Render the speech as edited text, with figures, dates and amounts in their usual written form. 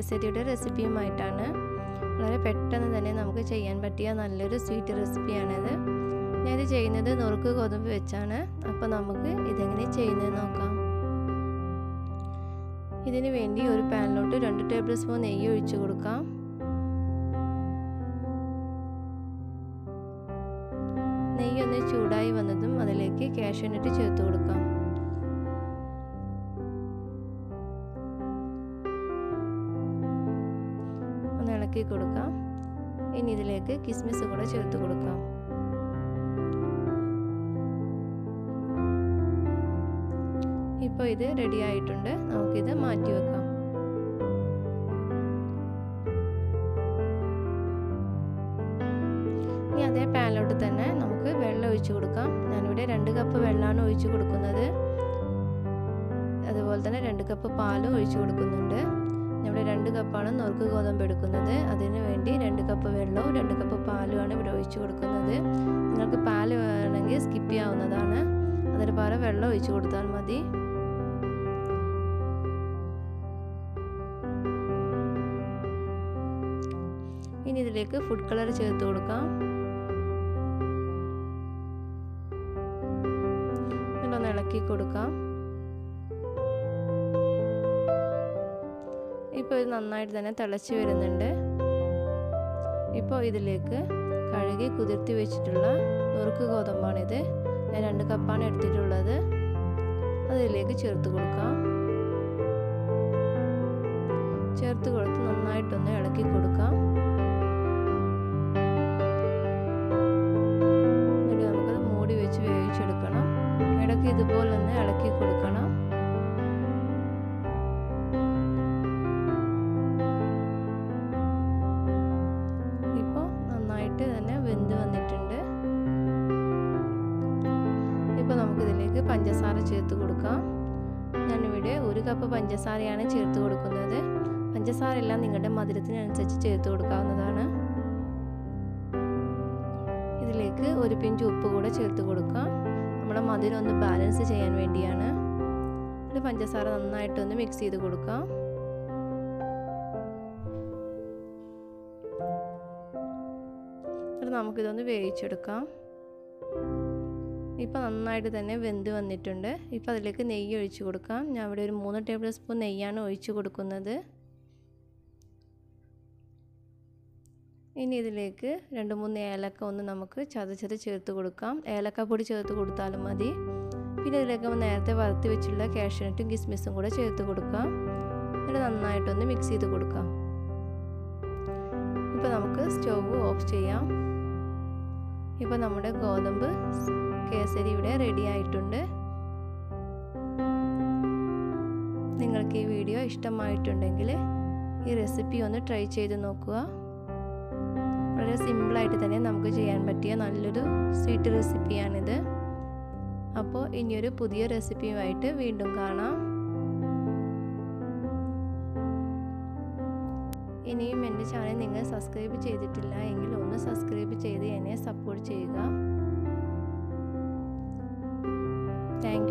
കേസരിയുടെ റെസിപ്പിയുമായിട്ടാണ്. വളരെ പെട്ടെന്ന് തന്നെ നമുക്ക് ചെയ്യാൻ പറ്റിയ നല്ലൊരു സ്വീറ്റ് റെസിപ്പിയാണിത്. ഞാനിത് ചെയ്യുന്നത് നുറുക്ക് ഗോതമ്പ് വെച്ചാണ്. അപ്പോൾ നമുക്ക് ഇതെങ്ങനെ ചെയ്യുന്നത് നോക്കാം. ഇതിനു വേണ്ടി ഒരു പാനിലോട്ട് 2 ടേബിൾ സ്പൂൺ നെയ്യ് ഒഴിച്ചു കൊടുക്കാം. നെയ്യ് ഒന്ന് ചൂടായി വന്നതും അതിലേക്ക് കാഷ്യൂ നട്ട് ചേർത്ത് കൊടുക്കാം. ഒന്ന് ഇളക്കി കൊടുക്കാം. ഇനി ഇതിലേക്ക് കിസ്മിസ് കൂടെ ചേർത്ത് കൊടുക്കാം. ഇപ്പോൾ ഇത് റെഡി ആയിട്ടുണ്ട്. നമുക്കിത് മാറ്റി വെക്കാം. ഇനി അതേ പാനിലോട്ട് തന്നെ നമുക്ക് വെള്ളം ഒഴിച്ചു കൊടുക്കാം. ഞാനിവിടെ 2 കപ്പ് വെള്ളമാണ് ഒഴിച്ചു കൊടുക്കുന്നത്. അതുപോലെ തന്നെ 2 കപ്പ് പാലും ഒഴിച്ചു കൊടുക്കുന്നുണ്ട്. ഇവിടെ 2 കപ്പാണ് നുറുക്ക് ഗോതമ്പ് എടുക്കുന്നത്. അതിന് വേണ്ടി 2 കപ്പ് വെള്ളവും 2 കപ്പ് പാലുമാണ് ഇവിടെ ഒഴിച്ചു കൊടുക്കുന്നത്. നിങ്ങൾക്ക് പാല് വേണമെങ്കിൽ സ്കിപ്പ് ചെയ്യാവുന്നതാണ്. അതിന് പകരം വെള്ളം ഒഴിച്ചു കൊടുത്താൽ മതി. ഇനി ഇതിലേക്ക് ഫുഡ് കളർ ചേർത്ത് കൊടുക്കാം. ഒന്ന് ഇളക്കി കൊടുക്കാം. ഇപ്പോൾ ഇത് നന്നായിട്ട് തന്നെ തിളച്ച് വരുന്നുണ്ട്. ഇപ്പോൾ ഇതിലേക്ക് കഴുകി കുതിർത്തി വെച്ചിട്ടുള്ള നുറുക്ക് ഗോതമ്പാണിത്. ഞാൻ 2 കപ്പാണ് എടുത്തിട്ടുള്ളത്. അതിലേക്ക് ചേർത്ത് കൊടുക്കാം. ചേർത്ത് കൊടുത്ത് നന്നായിട്ടൊന്ന് ഇളക്കി കൊടുക്കാം. എന്നിട്ട് നമുക്കത് മൂടി വെച്ച് വേവിച്ചെടുക്കണം. ഇടയ്ക്ക് ഇതുപോലെ ഒന്ന് ഇളക്കി കൊടുക്കണം. ഇപ്പോൾ നന്നായിട്ട് തന്നെ വെന്ത് വന്നിട്ടുണ്ട്. ഇപ്പോൾ നമുക്കിതിലേക്ക് പഞ്ചസാര ചേർത്ത് കൊടുക്കാം. ഞാനിവിടെ 1 കപ്പ് പഞ്ചസാരയാണ് ചേർത്ത് കൊടുക്കുന്നത്. പഞ്ചസാര എല്ലാം നിങ്ങളുടെ മധുരത്തിനനുസരിച്ച് ചേർത്ത് കൊടുക്കാവുന്നതാണ്. ഇതിലേക്ക് 1 പിഞ്ച് ഉപ്പ് കൂടെ ചേർത്ത് കൊടുക്കാം. നമ്മുടെ മധുരം ഒന്ന് ബാലൻസ് ചെയ്യാൻ വേണ്ടിയാണ്. ഇത് പഞ്ചസാര നന്നായിട്ടൊന്ന് മിക്സ് ചെയ്ത് കൊടുക്കാം. നമുക്കിതൊന്ന് വേവിച്ചെടുക്കാം. ഇപ്പോൾ നന്നായിട്ട് തന്നെ വെന്ത് വന്നിട്ടുണ്ട്. ഇപ്പോൾ അതിലേക്ക് നെയ്യ് ഒഴിച്ചു കൊടുക്കാം. ഞാൻ ഇവിടെ ഒരു 3 ടേബിൾ സ്പൂൺ നെയ്യാണ് ഒഴിച്ചു കൊടുക്കുന്നത്. ഇനി ഇതിലേക്ക് 2-3 ഏലക്ക ഒന്ന് നമുക്ക് ചതച്ചത് ചേർത്ത് കൊടുക്കാം. ഏലക്കപ്പൊടി ചേർത്ത് കൊടുത്താലും മതി. പിന്നെ ഇതിലേക്ക് നമ്മൾ നേരത്തെ വറുത്ത് വെച്ചുള്ള കാഷ്യൂ നട്ടും കിസ്മിസും കൂടെ ചേർത്ത് കൊടുക്കാം. എന്നിട്ട് നന്നായിട്ടൊന്ന് മിക്സ് ചെയ്ത് കൊടുക്കാം. ഇപ്പോൾ നമുക്ക് സ്റ്റവ് ഓഫ് ചെയ്യാം. ഇപ്പോൾ നമ്മുടെ ഗോതമ്പ് കേസരി ഇവിടെ റെഡി ആയിട്ടുണ്ട്. നിങ്ങൾക്ക് ഈ വീഡിയോ ഇഷ്ടമായിട്ടുണ്ടെങ്കിൽ ഈ റെസിപ്പി ഒന്ന് ട്രൈ ചെയ്ത് നോക്കുക. വളരെ സിമ്പിളായിട്ട് തന്നെ നമുക്ക് ചെയ്യാൻ പറ്റിയ നല്ലൊരു സ്വീറ്റ് റെസിപ്പിയാണിത്. അപ്പോൾ ഇനിയൊരു പുതിയ റെസിപ്പിയുമായിട്ട് വീണ്ടും കാണാം. ഇനിയും എൻ്റെ ചാനൽ നിങ്ങൾ സബ്സ്ക്രൈബ് ചെയ്തിട്ടില്ല എങ്കിൽ ഒന്ന് സബ്സ്ക്രൈബ് ചെയ്ത് എന്നെ സപ്പോർട്ട് ചെയ്യുക. താങ്ക്